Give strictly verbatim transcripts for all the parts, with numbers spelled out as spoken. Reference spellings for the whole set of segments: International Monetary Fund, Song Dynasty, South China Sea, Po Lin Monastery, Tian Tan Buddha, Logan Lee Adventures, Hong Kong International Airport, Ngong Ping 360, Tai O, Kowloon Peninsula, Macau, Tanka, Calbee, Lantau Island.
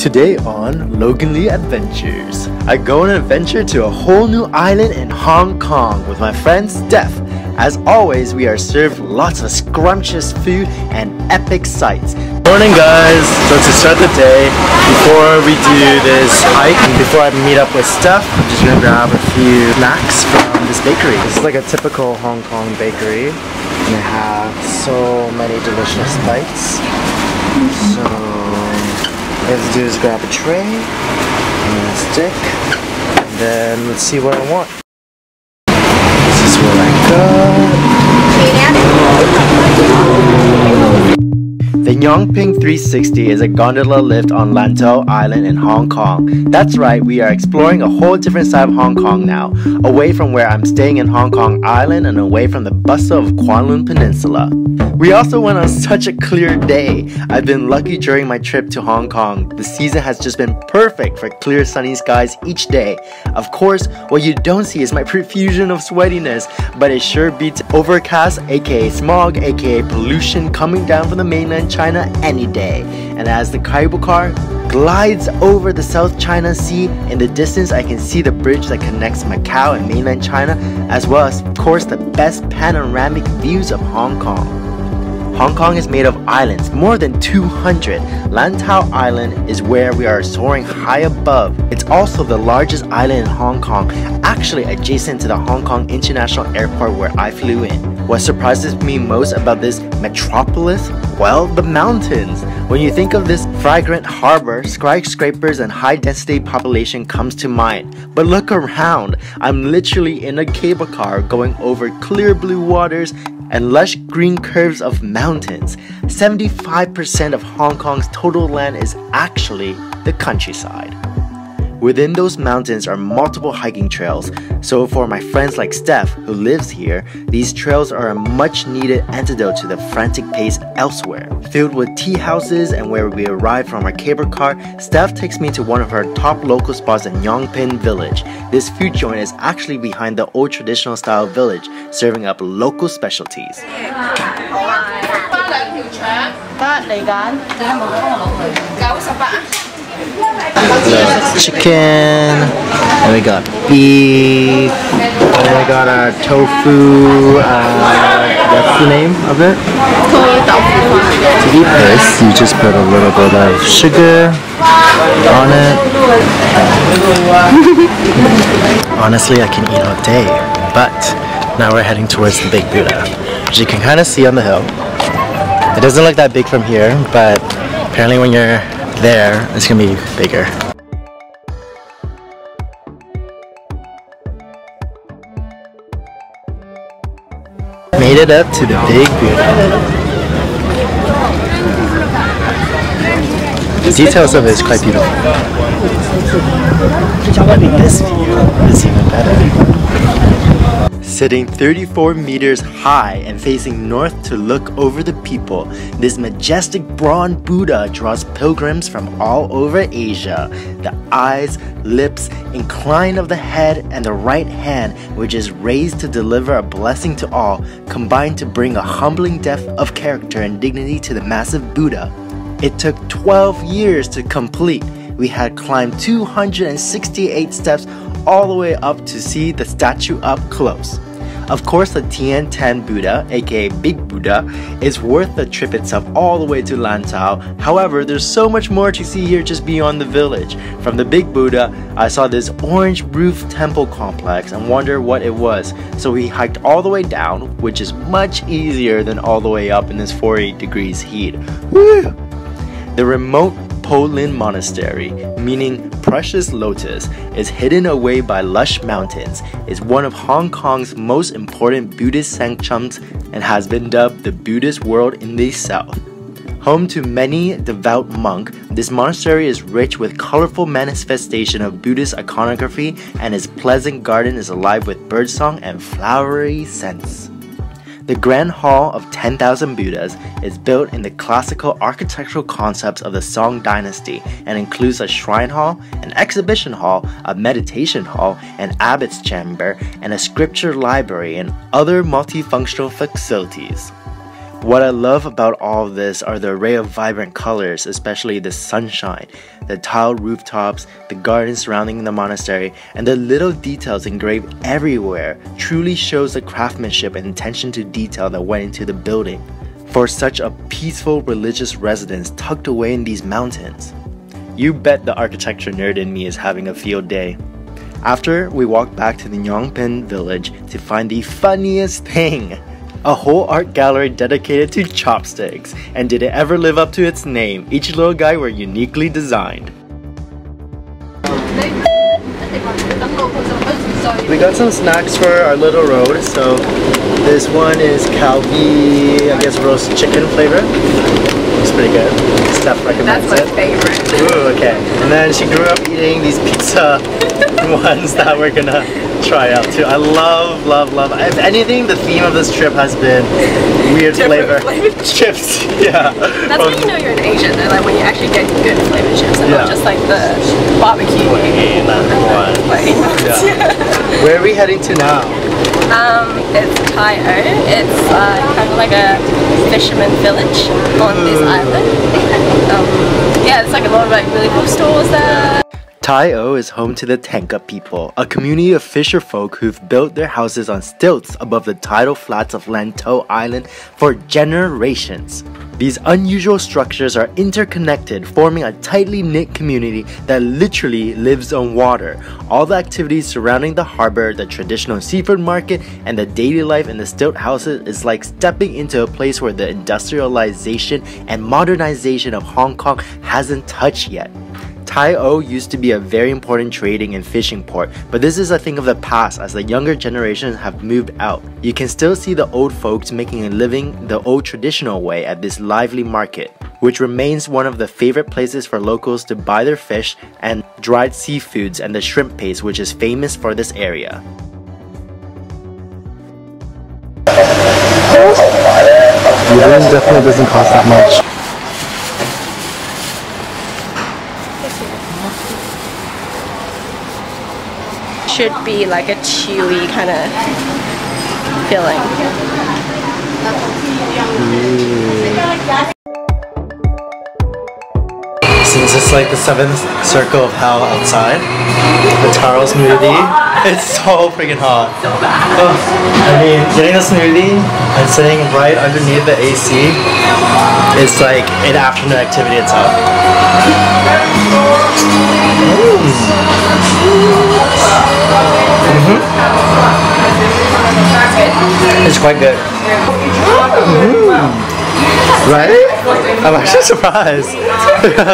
Today on Logan Lee Adventures, I go on an adventure to a whole new island in Hong Kong with my friend Steph. As always, we are served lots of scrumptious food and epic sights. Morning guys! So to start the day, before we do this hike, and before I meet up with Steph, I'm just gonna grab a few snacks from this bakery. This is like a typical Hong Kong bakery, and they have so many delicious bites. So... all I have to do is grab a tray and a stick, and then let's see what I want. This is what I got. The Ngong Ping three sixty is a gondola lift on Lantau Island in Hong Kong. That's right, we are exploring a whole different side of Hong Kong now, away from where I'm staying in Hong Kong Island and away from the bustle of Kowloon Peninsula. We also went on such a clear day. I've been lucky during my trip to Hong Kong. The season has just been perfect for clear sunny skies each day. Of course, what you don't see is my profusion of sweatiness, but it sure beats overcast, aka smog, aka pollution coming down from the mainland China any day. And as the cable car glides over the South China Sea, in the distance I can see the bridge that connects Macau and mainland China, as well as, of course, the best panoramic views of Hong Kong. Hong Kong is made of islands, more than two hundred. Lantau Island is where we are soaring high above. It's also the largest island in Hong Kong, actually adjacent to the Hong Kong International Airport where I flew in. What surprises me most about this metropolis? Well, the mountains. When you think of this fragrant harbor, skyscrapers and high-density population comes to mind. But look around, I'm literally in a cable car going over clear blue waters and lush green curves of mountains. seventy-five percent of Hong Kong's total land is actually the countryside. Within those mountains are multiple hiking trails, so for my friends like Steph, who lives here, these trails are a much needed antidote to the frantic pace elsewhere. Filled with tea houses and where we arrive from our cable car, Steph takes me to one of her top local spots in Ngong Ping Village. This food joint is actually behind the old traditional style village, serving up local specialties. Chicken, and we got beef, and then we got our tofu, uh, that's the name of it? To eat this, you just put a little bit of sugar on it. Honestly, I can eat all day, but now we're heading towards the Big Buddha, which you can kind of see on the hill. It doesn't look that big from here, but apparently when you're there, it's gonna be bigger. Made it up to the Big Buddha. The details of it is quite beautiful. This view is even better. Sitting thirty-four meters high and facing north to look over the people, this majestic bronze Buddha draws pilgrims from all over Asia. The eyes, lips, incline of the head, and the right hand, which is raised to deliver a blessing to all, combine to bring a humbling depth of character and dignity to the massive Buddha. It took twelve years to complete. We had climbed two hundred sixty-eight steps all the way up to see the statue up close. Of course, the Tian Tan Buddha, aka Big Buddha, is worth the trip itself all the way to Lantau. However, there's so much more to see here just beyond the village. From the Big Buddha, I saw this orange roof temple complex and wondered what it was. So we hiked all the way down, which is much easier than all the way up in this forty degrees heat. Woo! The remote Po Lin Monastery, meaning precious lotus, is hidden away by lush mountains, is one of Hong Kong's most important Buddhist sanctums and has been dubbed the Buddhist world in the south. Home to many devout monks, this monastery is rich with colorful manifestation of Buddhist iconography, and its pleasant garden is alive with birdsong and flowery scents. The Grand Hall of ten thousand Buddhas is built in the classical architectural concepts of the Song Dynasty and includes a shrine hall, an exhibition hall, a meditation hall, an abbot's chamber, and a scripture library and other multifunctional facilities. What I love about all of this are the array of vibrant colors, especially the sunshine, the tiled rooftops, the gardens surrounding the monastery, and the little details engraved everywhere truly shows the craftsmanship and attention to detail that went into the building for such a peaceful religious residence tucked away in these mountains. You bet the architecture nerd in me is having a field day. After, we walked back to the Ngong Ping village to find the funniest thing. A whole art gallery dedicated to chopsticks, and did it ever live up to its name? Each little guy were uniquely designed. We got some snacks for our little road, so this one is Calbee, I guess roast chicken flavor. It's pretty good. Steph recommends it. That's my favorite. Ooh, okay. And then she grew up eating these pizza ones that we're gonna try out too. I love, love, love. If anything, the theme of this trip has been weird flavor chips. Yeah. That's From, when you know you're an Asian, and like when you actually get good flavor chips, and yeah. not just like the barbecue. Wait, and one. Wait, yeah. Yeah. Where are we heading to now? Um, it's Tai O. It's uh, kind of like a fisherman village on Ooh. this island. um, yeah, it's like a lot of like really cool stores there. Tai O is home to the Tanka people, a community of fisher folk who've built their houses on stilts above the tidal flats of Lantau Island for generations. These unusual structures are interconnected, forming a tightly knit community that literally lives on water. All the activities surrounding the harbor, the traditional seafood market, and the daily life in the stilt houses is like stepping into a place where the industrialization and modernization of Hong Kong hasn't touched yet. Tai O used to be a very important trading and fishing port, but this is a thing of the past as the younger generations have moved out. You can still see the old folks making a living the old traditional way at this lively market, which remains one of the favorite places for locals to buy their fish and dried seafoods and the shrimp paste, which is famous for this area. The island definitely doesn't cost that much. Should be like a chewy kind of feeling. Since it's like the seventh circle of hell outside, the taro smoothie, it's so freaking hot. Oh, I mean, getting a smoothie and sitting right underneath the A C, it's like an afternoon activity itself. Mm. Mm-hmm. It's quite good. Mm-hmm. Right? I'm actually surprised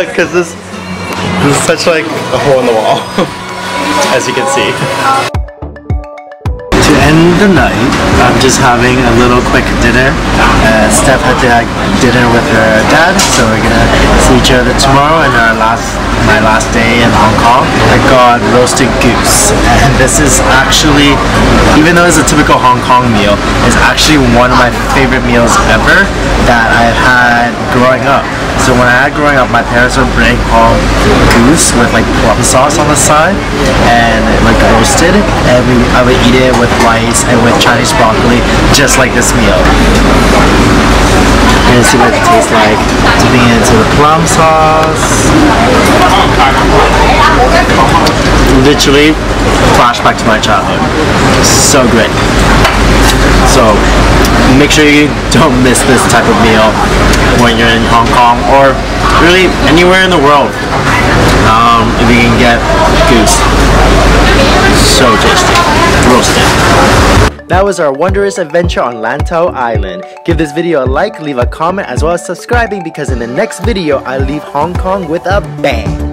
because this, this is such like a hole in the wall, as you can see. To end the night, I'm just having a little quick dinner. Uh, Steph had to have dinner with her dad, so we're gonna see each other tomorrow and our last. My last day in Hong Kong. I got roasted goose, and this is actually, even though it's a typical Hong Kong meal, it's actually one of my favorite meals ever that I've had growing up. So when I had growing up, my parents would bring home goose with like plum sauce on the side and like roasted, and we, I would eat it with rice and with Chinese broccoli, just like this meal. And see what it tastes like. Dipping it into the plum sauce. Literally, flashback to my childhood. So good. So, make sure you don't miss this type of meal when you're in Hong Kong or really anywhere in the world. Um, if you can get goose. So tasty. Roasted. That was our wondrous adventure on Lantau Island. Give this video a like, leave a comment, as well as subscribing, because in the next video, I leave Hong Kong with a bang.